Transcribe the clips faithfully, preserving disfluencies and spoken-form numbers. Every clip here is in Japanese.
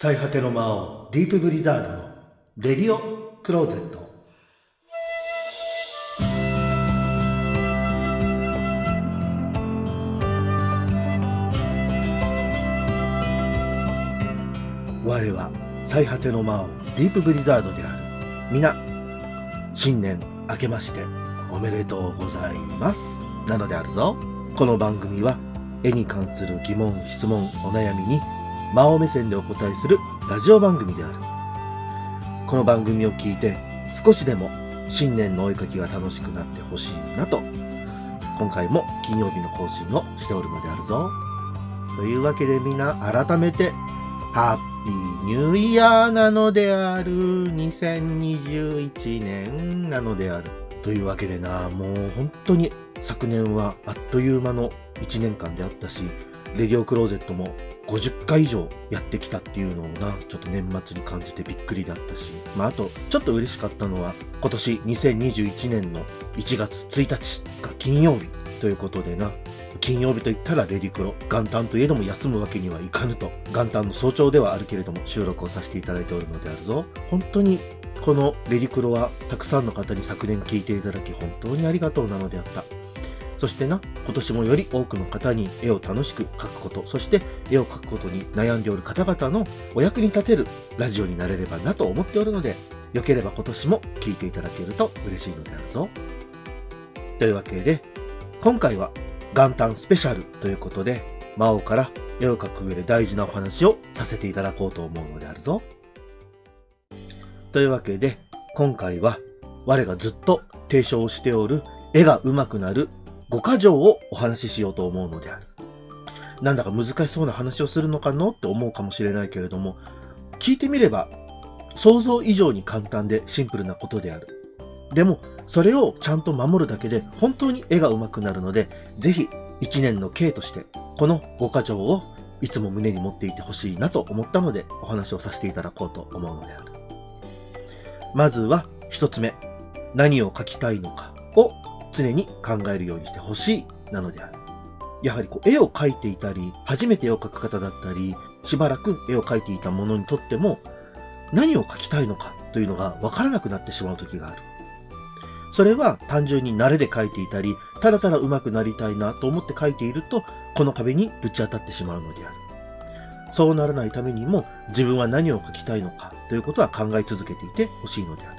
最果ての魔王ディープブリザードのレディオクローゼット。我は最果ての魔王ディープブリザードである。みな、新年明けましておめでとうございますなのであるぞ。この番組は絵に関する疑問、質問、お悩みに魔王目線でお答えするラジオ番組である。この番組を聞いて少しでも新年のお絵かきが楽しくなってほしいなと、今回も金曜日の更新をしておるのであるぞ。というわけでみな、改めてハッピーニューイヤーなのである。にせんにじゅういちねんなのである。というわけでな、もう本当に昨年はあっという間のいちねんかんであったし、レディオクローゼットもごじゅっかい以上やってきたっていうのをな、ちょっと年末に感じてびっくりだったし、まああとちょっと嬉しかったのは、今年にせんにじゅういちねんのいちがつついたちが金曜日ということでな、金曜日といったらレディクロ、元旦といえども休むわけにはいかぬと、元旦の早朝ではあるけれども収録をさせていただいておるのであるぞ。本当にこのレディクロはたくさんの方に昨年聞いていただき本当にありがとうなのであった。そしてな、今年もより多くの方に絵を楽しく描くこと、そして絵を描くことに悩んでおる方々のお役に立てるラジオになれればなと思っておるので、よければ今年も聞いていただけると嬉しいのであるぞ。というわけで今回は元旦スペシャルということで、魔王から絵を描く上で大事なお話をさせていただこうと思うのであるぞ。というわけで今回は我がずっと提唱しておる絵が上手くなるごかじょうをお話ししようと思うのである。なんだか難しそうな話をするのかのって思うかもしれないけれども、聞いてみれば想像以上に簡単でシンプルなことである。でもそれをちゃんと守るだけで本当に絵が上手くなるので、ぜひいちねんの計としてこのごかじょうをいつも胸に持っていてほしいなと思ったので、お話をさせていただこうと思うのである。まずはひとつめ、何を描きたいのかを常に考えるようにしてほしいなのである。やはりこう絵を描いていたり、初めて絵を描く方だったり、しばらく絵を描いていたものにとっても何を描きたいのかというのが分からなくなってしまう時がある。それは単純に慣れで描いていたり、ただただ上手くなりたいなと思って描いていると、この壁にぶち当たってしまうのである。そうならないためにも、自分は何を描きたいのかということは考え続けていてほしいのである。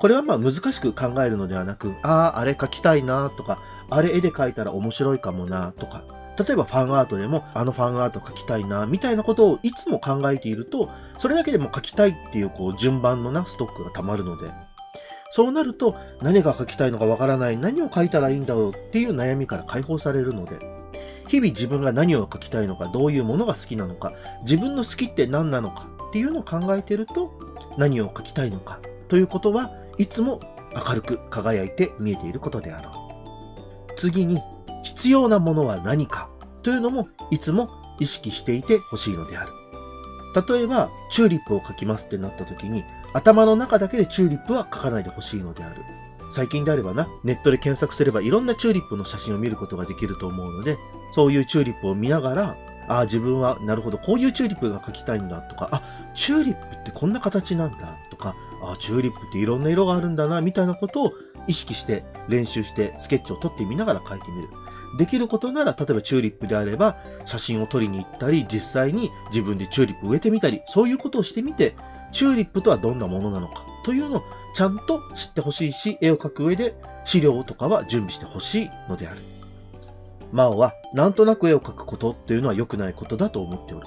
これはまあ難しく考えるのではなく、ああ、あれ描きたいなとか、あれ絵で描いたら面白いかもなとか、例えばファンアートでもあのファンアート描きたいなみたいなことをいつも考えていると、それだけでも描きたいっていうこう順番のなストックが溜まるので、そうなると何が描きたいのかわからない、何を描いたらいいんだろうっていう悩みから解放されるので、日々自分が何を描きたいのか、どういうものが好きなのか、自分の好きって何なのかっていうのを考えてると、何を描きたいのかということはいつも明るく輝いて見えていることであろう。次に、必要なものは何かというのもいつも意識していてほしいのである。例えばチューリップを描きますってなった時に、頭の中だけでチューリップは描かないでほしいのである。最近であればな、ネットで検索すればいろんなチューリップの写真を見ることができると思うので、そういうチューリップを見ながら、ああ自分はなるほどこういうチューリップが描きたいんだとか、あチューリップってこんな形なんだとか、あチューリップっていろんな色があるんだなみたいなことを意識して練習してスケッチを撮ってみながら描いてみる。できることなら、例えばチューリップであれば写真を撮りに行ったり、実際に自分でチューリップ植えてみたり、そういうことをしてみて、チューリップとはどんなものなのかというのをちゃんと知ってほしいし、絵を描く上で資料とかは準備してほしいのである。魔王はなんとなく絵を描くことっていうのは良くないことだと思っておる。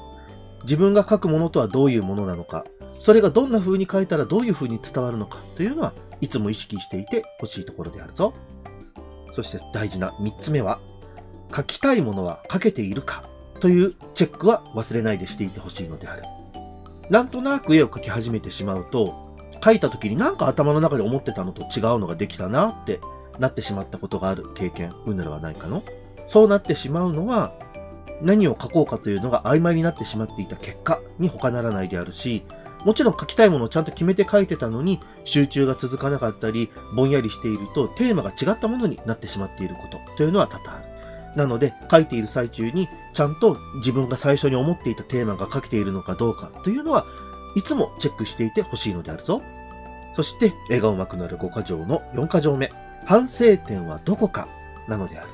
自分が描くものとはどういうものなのか、それがどんな風に描いたらどういう風に伝わるのかというのはいつも意識していてほしいところであるぞ。そして大事なみっつめは、描きたいものは描けているかというチェックは忘れないでしていてほしいのである。なんとなく絵を描き始めてしまうと、描いた時になんか頭の中で思ってたのと違うのができたなってなってしまったことがある経験、うぬらはないかの。そうなってしまうのは、何を描こうかというのが曖昧になってしまっていた結果に他ならないであるし、もちろん描きたいものをちゃんと決めて描いてたのに、集中が続かなかったりぼんやりしていると、テーマが違ったものになってしまっていることというのは多々ある。なので、書いている最中にちゃんと自分が最初に思っていたテーマが書けているのかどうかというのはいつもチェックしていてほしいのであるぞ。そして、絵が上手くなるごか条のよんか条目、反省点はどこかなのである。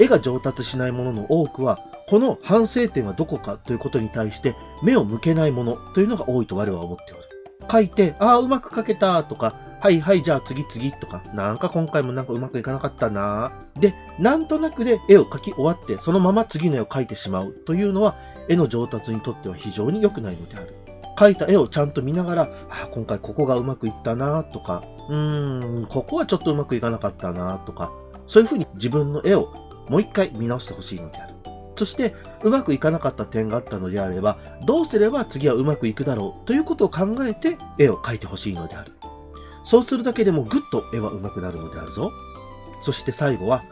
絵が上達しないものの多くは、この反省点はどこかということに対して目を向けないものというのが多いと我は思っておる。書いて、ああ、うまく書けたとか、はいはい、じゃあ次次とか、なんか今回もなんかうまくいかなかったなぁ。で、なんとなくで絵を描き終わって、そのまま次の絵を描いてしまうというのは、絵の上達にとっては非常に良くないのである。描いた絵をちゃんと見ながら、あ、今回ここがうまくいったなぁとか、うーん、ここはちょっとうまくいかなかったなぁとか、そういうふうに自分の絵をもう一回見直してほしいのである。そして、うまくいかなかった点があったのであれば、どうすれば次はうまくいくだろうということを考えて絵を描いてほしいのである。そうするだけでもぐっと絵は上手くなるのであるぞ。そして最後は、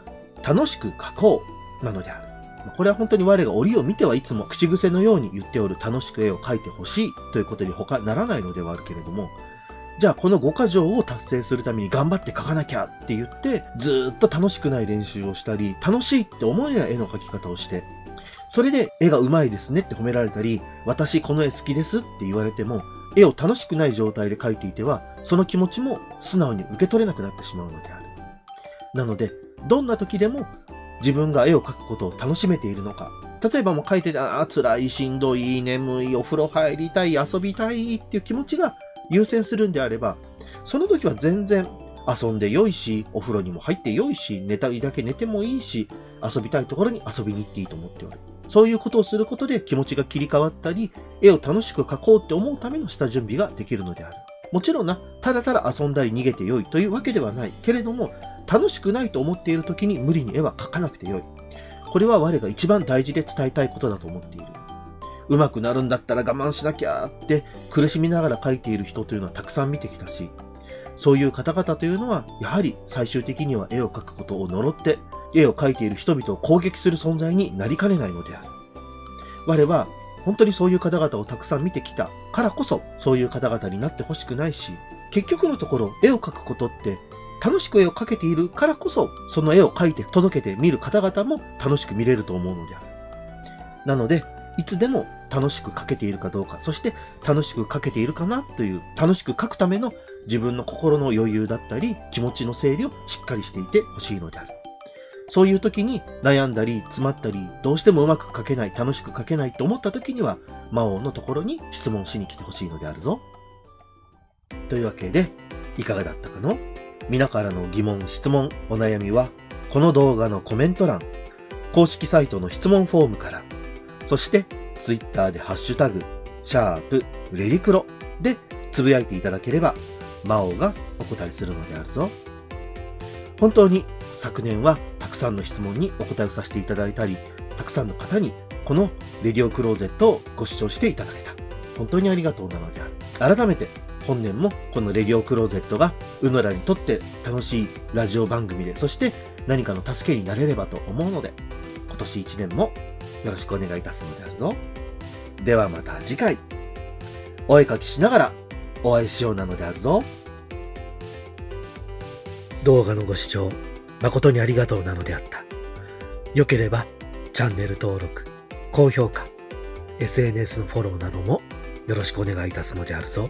楽しく描こうなのである。これは本当に我が折を見てはいつも口癖のように言っておる楽しく絵を描いてほしいということに他ならないのではあるけれども、じゃあこのごか条を達成するために頑張って描かなきゃって言って、ずーっと楽しくない練習をしたり、楽しいって思えない絵の描き方をして、それで絵が上手いですねって褒められたり、私この絵好きですって言われても、絵を楽しくない状態で描いていては、その気持ちも素直に受け取れなくなってしまうのである。なので、どんな時でも自分が絵を描くことを楽しめているのか、例えばもう描いてて、ああ、辛い、しんどい、眠い、お風呂入りたい、遊びたいっていう気持ちが優先するんであれば、その時は全然遊んでよいし、お風呂にも入ってよいし、寝たいだけ寝てもいいし、遊びたいところに遊びに行っていいと思っておる。そういうことをすることで気持ちが切り替わったり、絵を楽しく描こうって思うための下準備ができるのである。もちろんな、ただただ遊んだり逃げてよいというわけではないけれども、楽しくないと思っている時に無理に絵は描かなくてよい。これは我が一番大事で伝えたいことだと思っている。うまくなるんだったら我慢しなきゃって苦しみながら描いている人というのはたくさん見てきたし、そういう方々というのは、やはり最終的には絵を描くことを呪って、絵を描いている人々を攻撃する存在になりかねないのである。我は、本当にそういう方々をたくさん見てきたからこそ、そういう方々になってほしくないし、結局のところ、絵を描くことって、楽しく絵を描けているからこそ、その絵を描いて届けて見る方々も楽しく見れると思うのである。なので、いつでも楽しく描けているかどうか、そして楽しく描けているかなという、楽しく描くための自分の心の余裕だったり、気持ちの整理をしっかりしていてほしいのである。そういう時に悩んだり、詰まったり、どうしてもうまく描けない、楽しく描けないと思った時には、魔王のところに質問しに来てほしいのであるぞ。というわけで、いかがだったかの？皆からの疑問、質問、お悩みは、この動画のコメント欄、公式サイトの質問フォームから、そして、ツイッターでハッシュタグ、シャープ、レリクロでつぶやいていただければ、魔王がお答えするのであるぞ。本当に昨年はたくさんの質問にお答えをさせていただいたり、たくさんの方にこのレディオクローゼットをご視聴していただけた。本当にありがとうなのである。改めて本年もこのレディオクローゼットがうのらにとって楽しいラジオ番組で、そして何かの助けになれればと思うので、今年いちねんもよろしくお願いいたすのであるぞ。ではまた次回、お絵かきしながらお会いしようなのであるぞ。動画のご視聴誠にありがとうなのであった。良ければチャンネル登録、高評価、エスエヌエス のフォローなどもよろしくお願いいたすのであるぞ。